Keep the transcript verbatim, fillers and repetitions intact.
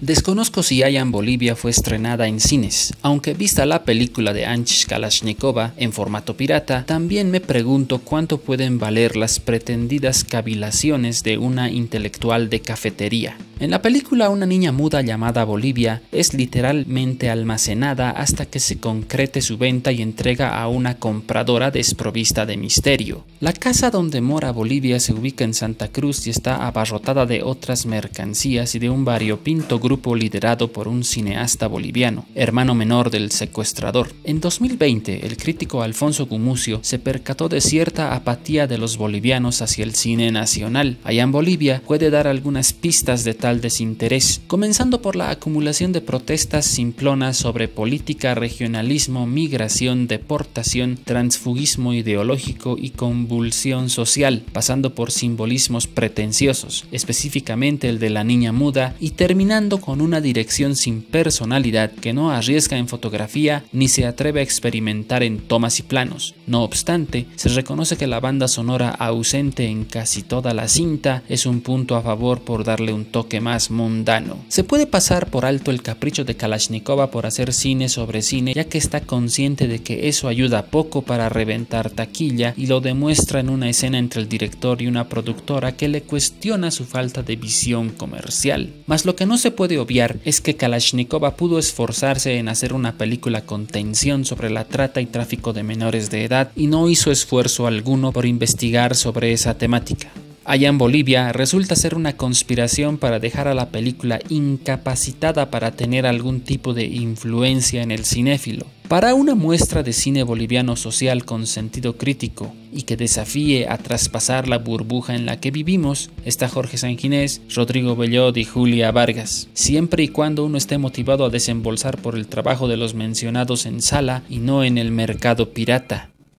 Desconozco si I Am Bolivia fue estrenada en cines, aunque vista la película de Anche Kalashnikova en formato pirata, también me pregunto cuánto pueden valer las pretendidas cavilaciones de una intelectual de cafetería. En la película, una niña muda llamada Bolivia es literalmente almacenada hasta que se concrete su venta y entrega a una compradora desprovista de misterio. La casa donde mora Bolivia se ubica en Santa Cruz y está abarrotada de otras mercancías y de un variopinto grupo liderado por un cineasta boliviano, hermano menor del secuestrador. En dos mil veinte, el crítico Alfonso Gumucio se percató de cierta apatía de los bolivianos hacia el cine nacional. Allá en Bolivia puede dar algunas pistas de tal desinterés, comenzando por la acumulación de protestas simplonas sobre política, regionalismo, migración, deportación, transfugismo ideológico y convulsión social, pasando por simbolismos pretenciosos, específicamente el de la niña muda, y terminando con una dirección sin personalidad que no arriesga en fotografía ni se atreve a experimentar en tomas y planos. No obstante, se reconoce que la banda sonora, ausente en casi toda la cinta, es un punto a favor por darle un toque más mundano. Se puede pasar por alto el capricho de Kalashnikova por hacer cine sobre cine, ya que está consciente de que eso ayuda poco para reventar taquilla, y lo demuestra en una escena entre el director y una productora que le cuestiona su falta de visión comercial. Mas lo que no se puede obviar es que Kalashnikova pudo esforzarse en hacer una película con tensión sobre la trata y tráfico de menores de edad, y no hizo esfuerzo alguno por investigar sobre esa temática. I Am Bolivia resulta ser una conspiración para dejar a la película incapacitada para tener algún tipo de influencia en el cinéfilo. Para una muestra de cine boliviano social con sentido crítico y que desafíe a traspasar la burbuja en la que vivimos, está Jorge Sanjinés, Rodrigo Bellot y Julia Vargas. Siempre y cuando uno esté motivado a desembolsar por el trabajo de los mencionados en sala y no en el mercado pirata.